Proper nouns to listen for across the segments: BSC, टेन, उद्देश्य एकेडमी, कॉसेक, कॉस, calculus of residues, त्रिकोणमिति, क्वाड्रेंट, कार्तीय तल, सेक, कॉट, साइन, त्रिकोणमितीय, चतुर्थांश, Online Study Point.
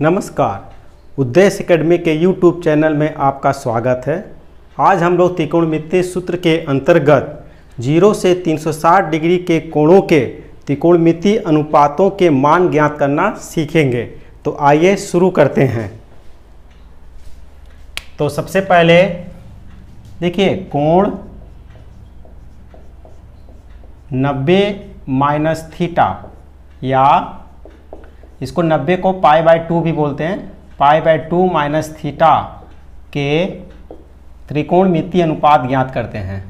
नमस्कार, उद्देश्य एकेडमी के YouTube चैनल में आपका स्वागत है। आज हम लोग त्रिकोणमिति सूत्र के अंतर्गत 0 से 360 डिग्री के कोणों के त्रिकोणमिति अनुपातों के मान ज्ञात करना सीखेंगे। तो आइए शुरू करते हैं। तो सबसे पहले देखिए, कोण 90 माइनस थीटा, या इसको 90 को पाई बाय 2 भी बोलते हैं, पाई बाय 2 माइनस थीटा के त्रिकोणमिति अनुपात ज्ञात करते हैं।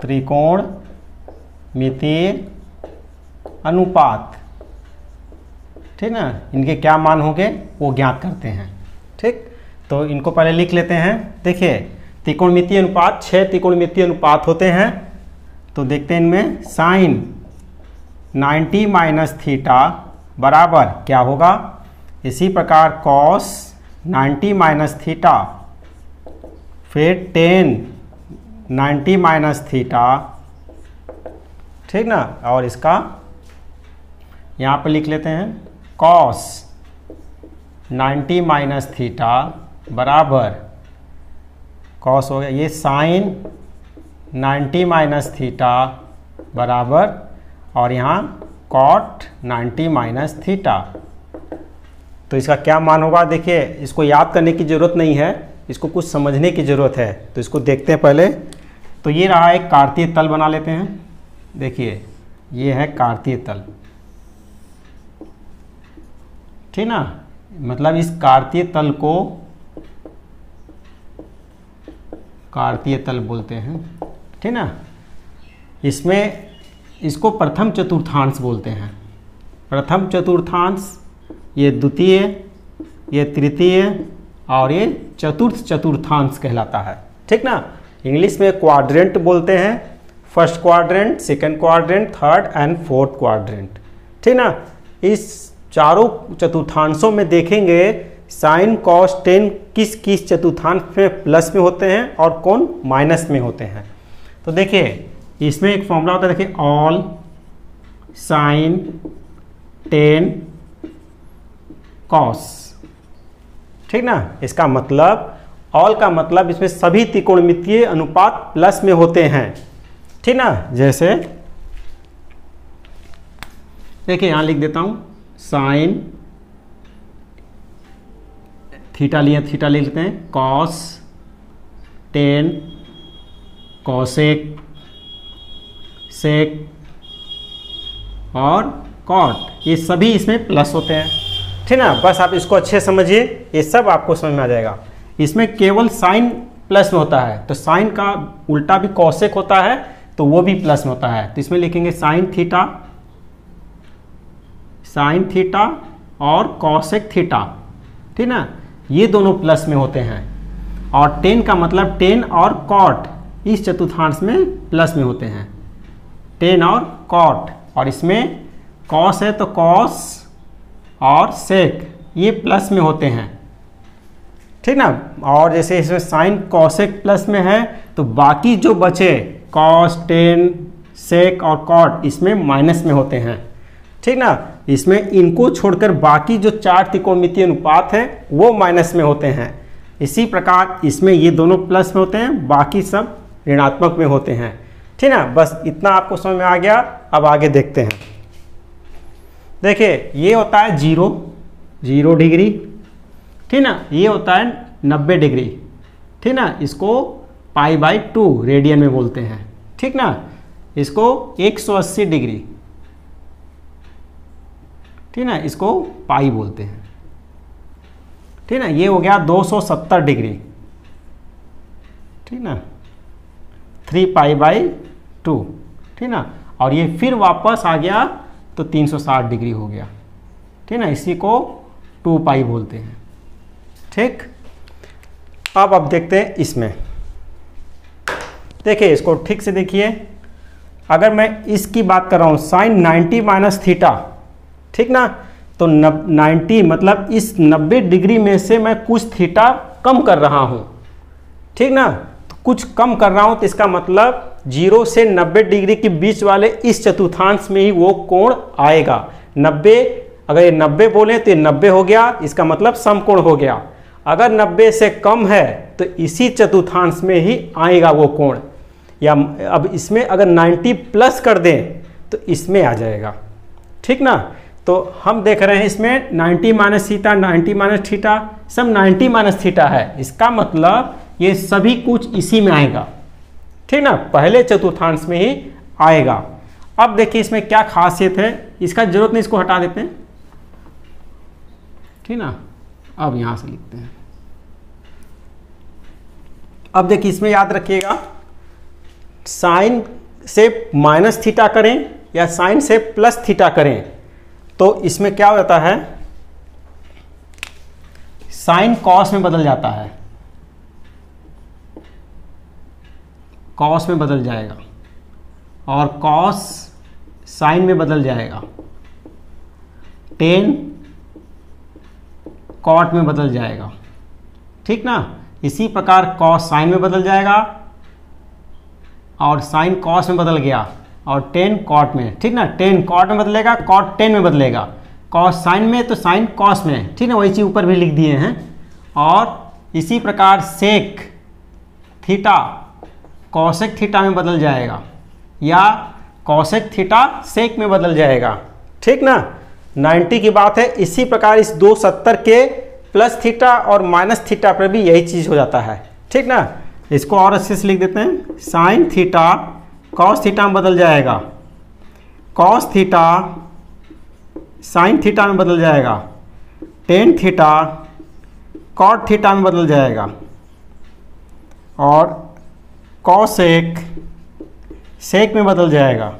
त्रिकोणमिति अनुपात, ठीक ना, इनके क्या मान होंगे वो ज्ञात करते हैं। ठीक, तो इनको पहले लिख लेते हैं। देखिए, त्रिकोणमिति अनुपात 6 त्रिकोणमिति अनुपात होते हैं। तो देखते हैं इनमें, साइन 90 माइनस थीटा बराबर क्या होगा, इसी प्रकार कॉस 90 माइनस थीटा, फिर टेन 90 माइनस थीटा, ठीक ना, और इसका यहाँ पर लिख लेते हैं कॉस 90 माइनस थीटा बराबर कॉस हो गया, ये साइन 90 माइनस थीटा बराबर, और यहाँ कॉट 90 माइनस थीटा। तो इसका क्या मान होगा, देखिए इसको याद करने की ज़रूरत नहीं है, इसको कुछ समझने की ज़रूरत है। तो इसको देखते हैं पहले। तो ये रहा एक कार्तीय तल, बना लेते हैं। देखिए ये है कार्तीय तल, ठीक ना, मतलब इस कार्तीय तल को कार्तीय तल बोलते हैं, ठीक ना। इसमें इसको प्रथम चतुर्थांश बोलते हैं, प्रथम चतुर्थांश, ये द्वितीय, ये तृतीय और ये चतुर्थ चतुर्थांश कहलाता है, ठीक ना। इंग्लिश में क्वाड्रेंट बोलते हैं, first क्वाड्रेंट, second क्वाड्रेंट, third and fourth क्वाड्रेंट, ठीक ना। इस चारों चतुर्थांशों में देखेंगे साइन कॉस टेन किस किस चतुर्थांश में प्लस में होते हैं और कौन माइनस में होते हैं। तो देखिए इसमें एक फॉर्मूला होता है, देखिए ऑल साइन टेन कॉस, ठीक ना। इसका मतलब ऑल का मतलब इसमें सभी त्रिकोणमितीय अनुपात प्लस में होते हैं, ठीक ना। जैसे देखिए यहाँ लिख देता हूँ, साइन थीटा लिए, थीटा लिख लेते हैं, कॉस टेन कॉसेक सेक और कॉट, ये सभी इसमें प्लस होते हैं, ठीक ना। बस आप इसको अच्छे समझिए, ये सब आपको समझ में आ जाएगा। इसमें केवल साइन प्लस में होता है, तो साइन का उल्टा भी कॉसेक होता है, तो वो भी प्लस में होता है। तो इसमें लिखेंगे साइन थीटा और कॉसेक थीटा, ठीक ना, ये दोनों प्लस में होते हैं। और टेन का मतलब टेन और कॉट इस चतुर्थांश में प्लस में होते हैं, टेन और कॉट, और इसमें कॉस है तो कॉस और सेक ये प्लस में होते हैं, ठीक ना। और जैसे इसमें साइन कॉसेक प्लस में है, तो बाकी जो बचे कॉस टेन सेक और कॉट इसमें माइनस में होते हैं, ठीक ना। इसमें इनको छोड़कर बाकी जो चार त्रिकोणमितीय अनुपात हैं वो माइनस में होते हैं। इसी प्रकार इसमें ये दोनों प्लस में होते हैं, बाकी सब ऋणात्मक में होते हैं, ठीक ना। बस इतना आपको समझ में आ गया। अब आगे देखते हैं। देखिए ये होता है 0 डिग्री, ठीक ना, ये होता है 90 डिग्री, ठीक ना, इसको पाई बाय 2 रेडियन में बोलते हैं, ठीक ना, इसको 180 डिग्री, ठीक ना, इसको पाई बोलते हैं, ठीक ना। ये हो गया 270 डिग्री, ठीक ना, 3 पाई बाय 2, ठीक ना। और ये फिर वापस आ गया तो 360 डिग्री हो गया, ठीक ना, इसी को 2 पाई बोलते हैं, ठीक। अब आप देखते हैं इसमें। देखिए इसको ठीक से देखिए, अगर मैं इसकी बात कर रहा हूँ, साइन 90 माइनस थीटा, ठीक ना, तो 90 मतलब इस 90 डिग्री में से मैं कुछ थीटा कम कर रहा हूँ, ठीक ना, कुछ कम कर रहा हूं। तो इसका मतलब 0 से 90 डिग्री के बीच वाले इस चतुर्थांश में ही वो कोण आएगा। 90 अगर ये 90 बोले तो ये 90 हो गया, इसका मतलब समकोण हो गया। अगर 90 से कम है तो इसी चतुर्थांश में ही आएगा वो कोण, या अब इसमें अगर 90 प्लस कर दें तो इसमें आ जाएगा, ठीक ना। तो हम देख रहे हैं इसमें 90 माइनस थीटा, 90 माइनस थीटा, सब 90 माइनस थीटा है, इसका मतलब ये सभी कुछ इसी में आएगा, ठीक ना, पहले चतुर्थांश में ही आएगा। अब देखिए इसमें क्या खासियत है, इसका जरूरत नहीं, इसको हटा देते हैं, ठीक ना। अब यहाँ से लिखते हैं। अब देखिए इसमें याद रखिएगा, साइन से माइनस थीटा करें या साइन से प्लस थीटा करें तो इसमें क्या होता है, साइन कॉस में बदल जाता है, कॉस में बदल जाएगा, और कॉस साइन में बदल जाएगा, टेन कॉट में बदल जाएगा, ठीक ना। इसी प्रकार कॉस साइन में बदल जाएगा, और साइन कॉस में बदल गया, और टेन कॉट में, ठीक ना, टेन कॉट में बदलेगा, कॉट टेन में बदलेगा, कॉस साइन में तो साइन कॉस में, ठीक ना, वही चीज़ ऊपर भी लिख दिए हैं। और इसी प्रकार सेक थीटा कॉसेक थीटा में बदल जाएगा, या कॉसेक थीटा सेक में बदल जाएगा, ठीक ना, 90 की बात है। इसी प्रकार इस 270 के प्लस थीटा और माइनस थीटा पर भी यही चीज़ हो जाता है, ठीक ना। इसको और अच्छे से लिख देते हैं, साइन थीटा कॉस थीटा में बदल जाएगा, कॉस थीटा साइन थीटा में बदल जाएगा, टेन थीटा कॉट थीटा में बदल जाएगा, और कॉसेक सेक में बदल जाएगा,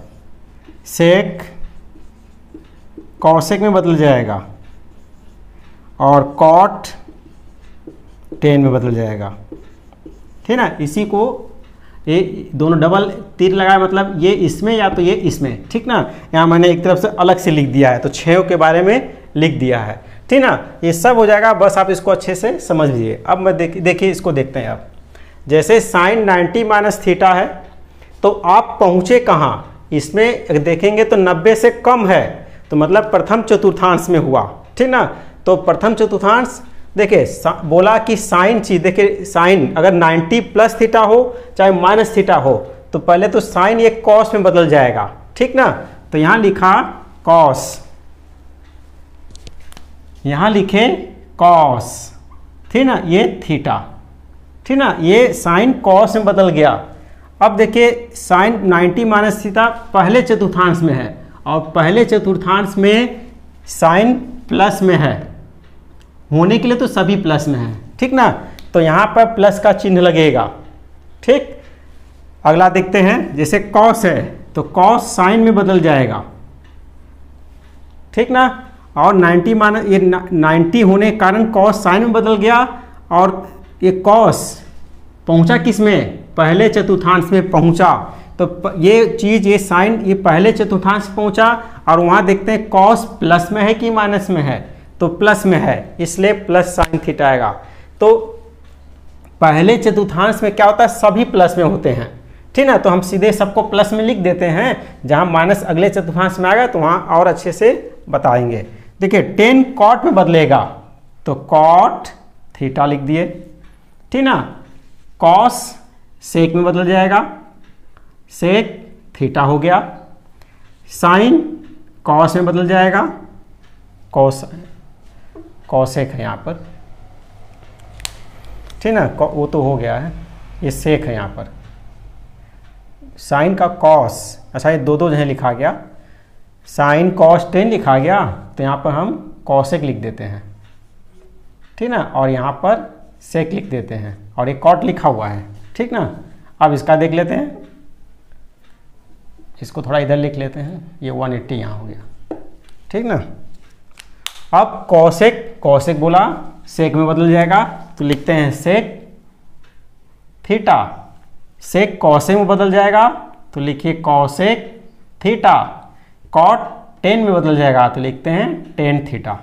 सेक कॉसेक में बदल जाएगा, और कॉट टेन में बदल जाएगा, ठीक ना। इसी को ये दोनों डबल तीर लगाए, मतलब ये इसमें या तो ये इसमें, ठीक ना। यहाँ मैंने एक तरफ से अलग से लिख दिया है, तो छयों के बारे में लिख दिया है, ठीक ना। ये सब हो जाएगा, बस आप इसको अच्छे से समझ लीजिए। अब मैं देखिए इसको देखते हैं आप। जैसे साइन 90 माइनस थीटा है तो आप पहुँचे कहाँ, इसमें देखेंगे तो 90 से कम है, तो मतलब प्रथम चतुर्थांश में हुआ, ठीक ना। तो प्रथम चतुर्थांश देखिए, बोला कि साइन चीज, देखिए साइन अगर 90 प्लस थीटा हो चाहे माइनस थीटा हो तो पहले तो साइन ये कॉस में बदल जाएगा, ठीक ना। तो यहाँ लिखा कॉस, यहाँ लिखे कॉस, ठीक ना, ये थीटा, ठीक ना, ये साइन कॉस में बदल गया। अब देखिए साइन 90 माइनस थीटा पहले चतुर्थांश में है, और पहले चतुर्थांश में साइन प्लस में है, होने के लिए तो सभी प्लस में हैं, ठीक ना। तो यहाँ पर प्लस का चिन्ह लगेगा, ठीक। अगला देखते हैं, जैसे कॉस है तो कॉस साइन में बदल जाएगा, ठीक ना, और 90 माइनस ये 90 होने के कारण कॉस साइन में बदल गया, और ये कॉस पहुँचा किस में, पहले चतुर्थांश में पहुँचा, तो ये चीज़ ये साइन ये पहले चतुर्थांश पहुँचा। और वहाँ देखते हैं कॉस प्लस में है कि माइनस में है, तो प्लस में है, इसलिए प्लस साइन थीटा आएगा। तो पहले चतुर्थांश में क्या होता है, सभी प्लस में होते हैं, ठीक ना। तो हम सीधे सबको प्लस में लिख देते हैं, जहां माइनस अगले चतुर्थांश में आएगा तो वहां और अच्छे से बताएंगे। देखिए टेन कॉट में बदलेगा तो कॉट थीटा लिख दिए, ठीक ना। कॉस सेक में बदल जाएगा, सेक थीटा हो गया, साइन कॉस में बदल जाएगा, कॉस कॉसेक है यहाँ पर, ठीक ना, वो तो हो गया है, ये सेक है यहाँ पर, साइन का कॉस, अच्छा ये दो दो जगह लिखा गया, साइन कॉस टेन लिखा गया, तो यहाँ पर हम कॉसेक लिख देते हैं, ठीक ना, और यहाँ पर सेक लिख देते हैं, और ये कॉट लिखा हुआ है, ठीक ना। अब इसका देख लेते हैं, इसको थोड़ा इधर लिख लेते हैं, ये 180 यहाँ हो गया, ठीक ना। अब कॉसेक, कॉसेक बोला सेक में बदल जाएगा, तो लिखते हैं सेक थीटा, सेक कॉसेक में बदल जाएगा तो लिखिए कॉसेक थीटा, कॉट टेन में बदल जाएगा तो लिखते हैं टेन थीटा,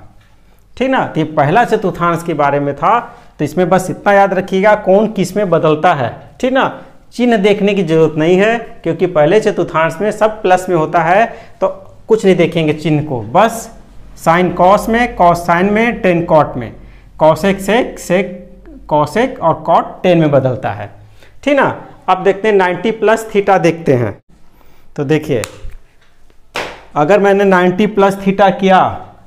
ठीक ना। तो ये पहला चतुर्थांश के बारे में था, तो इसमें बस इतना याद रखिएगा कौन किस में बदलता है, ठीक ना। चिन्ह देखने की जरूरत नहीं है, क्योंकि पहले चतुर्थांश में सब प्लस में होता है, तो कुछ नहीं देखेंगे चिन्ह को, बस साइन कॉस में, कॉस साइन में, टेन कॉट में, कॉसेक सेक, सेक कॉसेक और कॉट टेन में बदलता है, ठीक ना। अब देखते हैं 90 प्लस थीटा देखते हैं। तो देखिए अगर मैंने 90 प्लस थीटा किया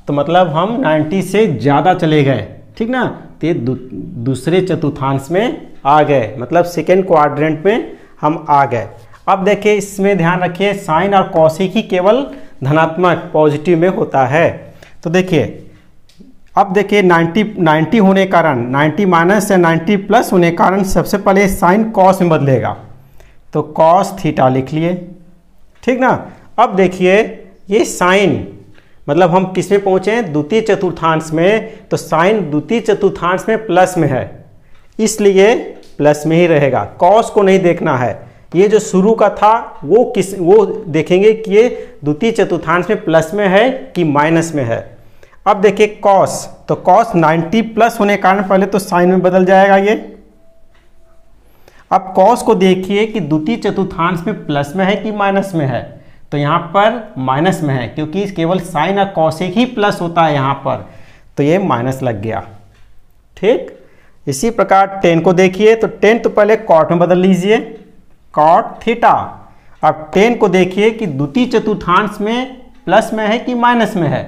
तो मतलब हम 90 से ज़्यादा चले गए, ठीक ना। तो ये दूसरे चतुर्थांश में आ गए, मतलब सेकेंड क्वाड्रेंट में हम आ गए। अब देखिए इसमें ध्यान रखिए साइन और कॉसेक ही केवल धनात्मक पॉजिटिव में होता है। तो देखिए अब देखिए 90 होने के कारण, 90 माइनस या 90 प्लस होने के कारण सबसे पहले साइन कॉस में बदलेगा, तो कॉस थीटा लिख लिए, ठीक ना। अब देखिए ये साइन मतलब हम किस में पहुँचे हैं, द्वितीय चतुर्थांश में। तो साइन द्वितीय चतुर्थांश में प्लस में है इसलिए प्लस में ही रहेगा, कॉस को नहीं देखना है। ये जो शुरू का था वो देखेंगे कि ये द्वितीय चतुर्थांश में प्लस में है कि माइनस में है। अब देखिए कॉस, तो कॉस 90 प्लस होने के कारण पहले तो साइन में बदल जाएगा ये। अब कॉस को देखिए कि द्वितीय चतुर्थांश में प्लस में है कि माइनस में है, तो यहाँ पर माइनस में है क्योंकि केवल साइन और कॉसेक ही प्लस होता है यहाँ पर, तो ये माइनस लग गया, ठीक। इसी प्रकार टेन को देखिए, तो टेन तो पहले कॉट में बदल लीजिए, कॉट थीटा। अब टेन को देखिए कि द्वितीय चतुर्थांश में प्लस में है कि माइनस में है,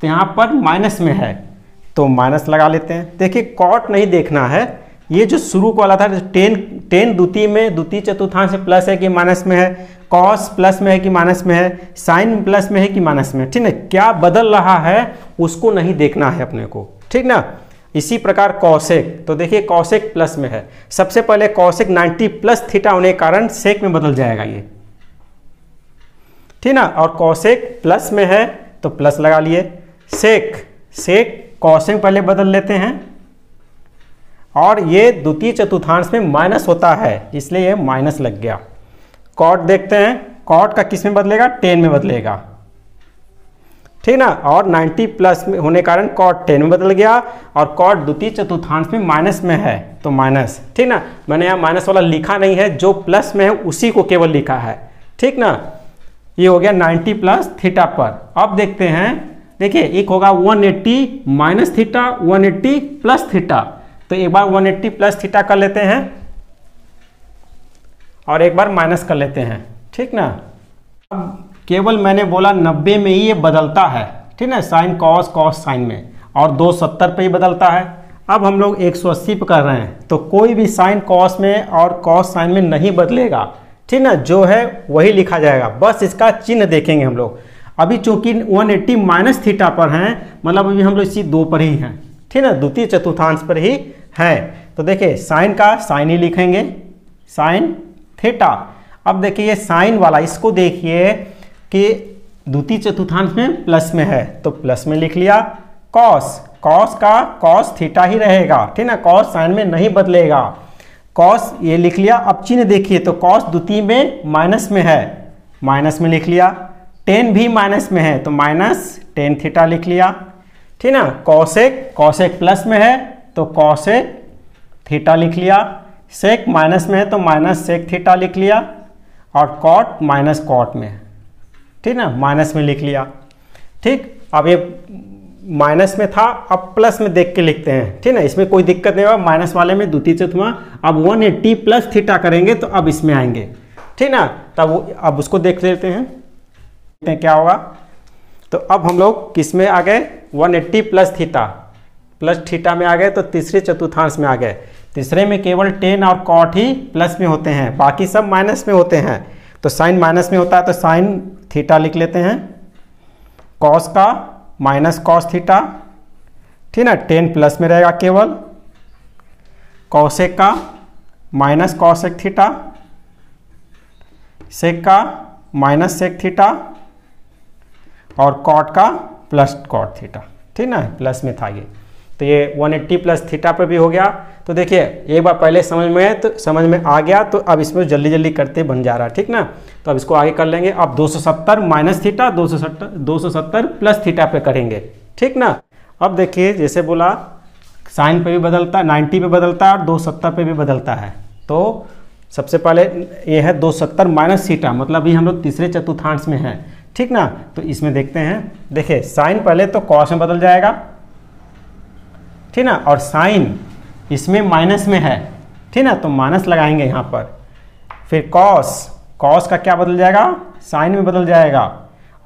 तो यहाँ पर माइनस में है तो माइनस लगा लेते हैं। देखिए कॉट नहीं देखना है, ये जो शुरू को वाला था टेन द्वितीय में द्वितीय चतुर्थांश से प्लस है कि माइनस में है, कॉस प्लस में है कि माइनस में है, साइन प्लस में है कि माइनस में है, ठीक ना। क्या बदल रहा है उसको नहीं देखना है अपने को, ठीक ना। इसी प्रकार कॉसेक, तो देखिए कॉसेक प्लस में है, सबसे पहले कॉसेक 90 प्लस थीटा होने के कारण सेक में बदल जाएगा ये, ठीक ना। और कॉसेक प्लस में है तो प्लस लगा लिए, सेक सेक कॉसेक पहले बदल लेते हैं। और ये द्वितीय चतुर्थांश में माइनस होता है इसलिए ये माइनस लग गया। कॉट देखते हैं, कॉट का किस में बदलेगा, टेन में बदलेगा, ठीक ना। और 90 प्लस में होने कारण कॉट 10 में बदल गया, और कॉट द्वितीय चतुर्थांश में माइनस में है तो माइनस, ठीक ना। मैंने यहाँ माइनस वाला लिखा नहीं है, जो प्लस में है उसी को केवल लिखा है, ठीक ना। ये हो गया 90 प्लस थीटा पर। अब देखते हैं, देखिए एक होगा 180 माइनस थीटा, 180 प्लस थीटा। तो एक बार 180 प्लस थीटा कर लेते हैं और एक बार माइनस कर लेते हैं, ठीक ना। अब केवल मैंने बोला 90 में ही ये बदलता है, ठीक ना, साइन कॉस कॉस साइन में, और 270 पे ही बदलता है। अब हम लोग 180 पे कर रहे हैं, तो कोई भी साइन कॉस में और कॉस साइन में नहीं बदलेगा, ठीक ना। जो है वही लिखा जाएगा, बस इसका चिन्ह देखेंगे हम लोग। अभी चूंकि 180 माइनस थीटा पर हैं, मतलब अभी हम लोग इसी दो पर ही हैं, ठीक ना, द्वितीय चतुर्थांश पर ही हैं। तो देखिए साइन का साइन ही लिखेंगे, साइन थीटा। अब देखिए ये साइन वाला, इसको देखिए कि द्वितीय चतुर्थांश में प्लस में है तो प्लस में लिख लिया। कॉस, कॉस का कॉस थीटा ही रहेगा, ठीक ना, कॉस साइन में नहीं बदलेगा। कॉस ये लिख लिया। अब चिन्ह देखिए, तो कॉस द्वितीय में माइनस में है, माइनस में लिख लिया। टेन भी माइनस में है तो माइनस टेन थीटा लिख लिया, ठीक ना। कॉसेक, कॉसेक प्लस में है तो कॉसेक थीटा लिख लिया। सेक माइनस में है तो माइनस सेक थीटा लिख लिया। और कॉट माइनस कॉट में, ठीक ना, माइनस में लिख लिया, ठीक। अब ये माइनस में था, अब प्लस में देख के लिखते हैं, ठीक ना, इसमें कोई दिक्कत नहीं होगा। माइनस वाले में द्वितीय चतुर्थांश, अब 180 प्लस थीटा करेंगे तो अब इसमें आएंगे, ठीक ना। तब अब उसको देख लेते हैं, देखते हैं क्या होगा। तो अब हम लोग किस में आ गए, 180 प्लस थीटा में आ गए, तो तीसरे चतुर्थांश में आ गए। तीसरे में केवल टेन और कॉट ही प्लस में होते हैं, बाकी सब माइनस में होते हैं। तो साइन माइनस में होता है तो साइन थीटा लिख लेते हैं। कॉस का माइनस कॉस थीटा, ठीक ना, टेन प्लस में रहेगा केवल। कॉसेक का माइनस कॉसेक थीटा, सेक का माइनस सेक थीटा, और कॉट का प्लस कॉट थीटा, ठीक ना, प्लस में था ये। तो ये 180 प्लस थीटा पर भी हो गया। तो देखिए एक बार पहले समझ में आ गया, तो अब इसमें जल्दी जल्दी करते बन जा रहा है, ठीक ना। तो अब इसको आगे कर लेंगे। अब 270 माइनस थीटा 270 प्लस थीटा पे करेंगे, ठीक ना। अब देखिए जैसे बोला साइन पे भी बदलता है, 90 पे बदलता है और 270 पे भी बदलता है। तो सबसे पहले ये है 270 माइनस थीटा, मतलब अभी हम लोग तीसरे चतुर्थांश में हैं। ठीक ना। तो इसमें देखते हैं, देखिए साइन पहले तो कॉस में बदल जाएगा, ठीक ना, और साइन इसमें माइनस में है, ठीक ना, तो माइनस लगाएंगे यहाँ पर। फिर कॉस, कॉस का क्या बदल जाएगा, साइन में बदल जाएगा,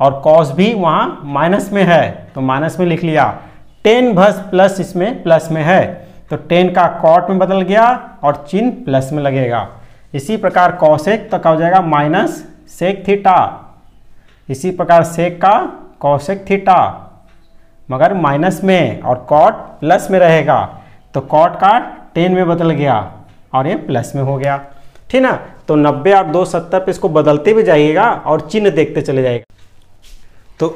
और कॉस भी वहाँ माइनस में है तो माइनस में लिख लिया। टेन भस प्लस, इसमें प्लस में है तो टेन का कॉट में बदल गया और चिन्ह प्लस में लगेगा। इसी प्रकार कॉसेक तो क्या हो जाएगा, माइनस सेक थीटा। इसी प्रकार सेक का कॉसेक थीटा मगर माइनस में, और कॉट प्लस में रहेगा तो कॉट का टेन में बदल गया और ये प्लस में हो गया, ठीक ना। तो 90 और 270 पे इसको बदलते भी जाइएगा और चिन्ह देखते चले जाएगा। तो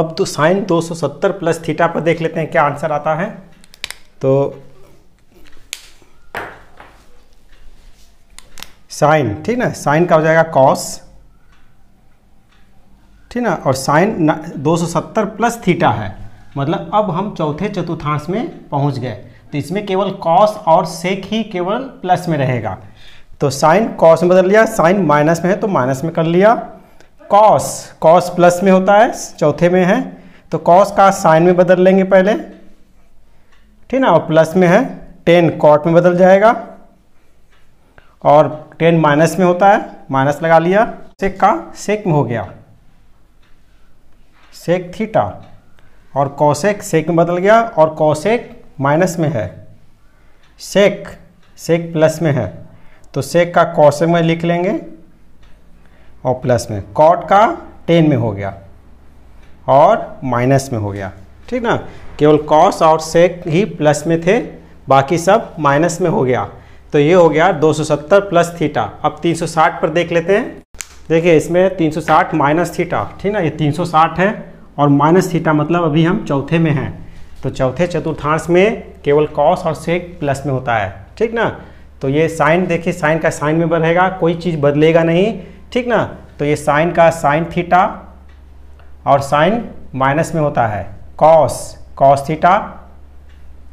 अब साइन 270 प्लस थीटा पर देख लेते हैं क्या आंसर आता है। तो साइन, ठीक ना, साइन का हो जाएगा कॉस, ठीक ना, और साइन 270 प्लस थीटा है, मतलब अब हम चौथे चतुर्थांश में पहुंच गए। तो इसमें केवल कॉस और सेक ही केवल प्लस में रहेगा। तो साइन कॉस में बदल लिया, साइन माइनस में है तो माइनस में कर लिया, कॉस, कॉस प्लस में होता है चौथे में है तो कॉस का साइन में बदल लेंगे पहले, ठीक ना, और प्लस में है टेन कॉट में बदल जाएगा, और टेन माइनस में होता है माइनस लगा लिया, सेक का सेक में हो गया सेक थीटा, और कॉसेक सेक में बदल गया, और कॉसेक माइनस में है, सेक सेक प्लस में है तो सेक का कॉसेक में लिख लेंगे और प्लस में, कॉट का टेन में हो गया और माइनस में हो गया, ठीक ना। केवल कॉस और सेक ही प्लस में थे, बाकी सब माइनस में हो गया। तो ये हो गया 270 प्लस थीटा। अब 360 पर देख लेते हैं। देखिए इसमें 360 माइनस थीटा, ठीक ना, ये 360 है और माइनस थीटा, मतलब अभी हम चौथे में हैं। तो चौथे चतुर्थांश में केवल कॉस और सेक प्लस में होता है, ठीक ना। तो ये साइन, देखिए साइन का साइन में बढ़ेगा, कोई चीज़ बदलेगा नहीं, ठीक ना। तो ये साइन का साइन थीटा, और साइन माइनस में होता है, कॉस कॉस थीटा,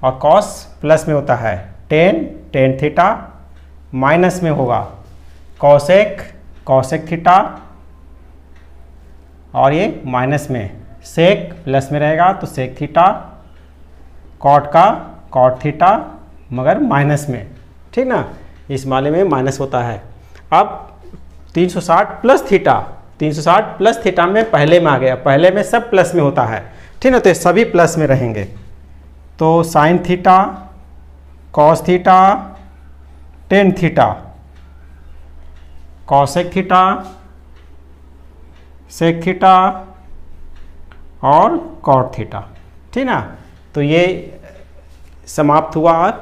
और कॉस प्लस में होता है, टेन टेन थीटा, माइनस में होगा कॉसेक कॉसेक थीटा, और ये माइनस में, सेक प्लस में रहेगा तो सेक थीटा, कॉट का कॉट थीटा मगर माइनस में, ठीक ना, इस मामले में माइनस होता है। अब 360 प्लस थीटा, 360 प्लस थीटा में पहले में आ गया, पहले में सब प्लस में होता है, ठीक ना, तो ये सभी प्लस में रहेंगे। तो साइन theta, कॉस theta, टेन theta, कॉसेक theta, सेक theta और कॉट थीटा, ठीक ना। तो ये समाप्त हुआ।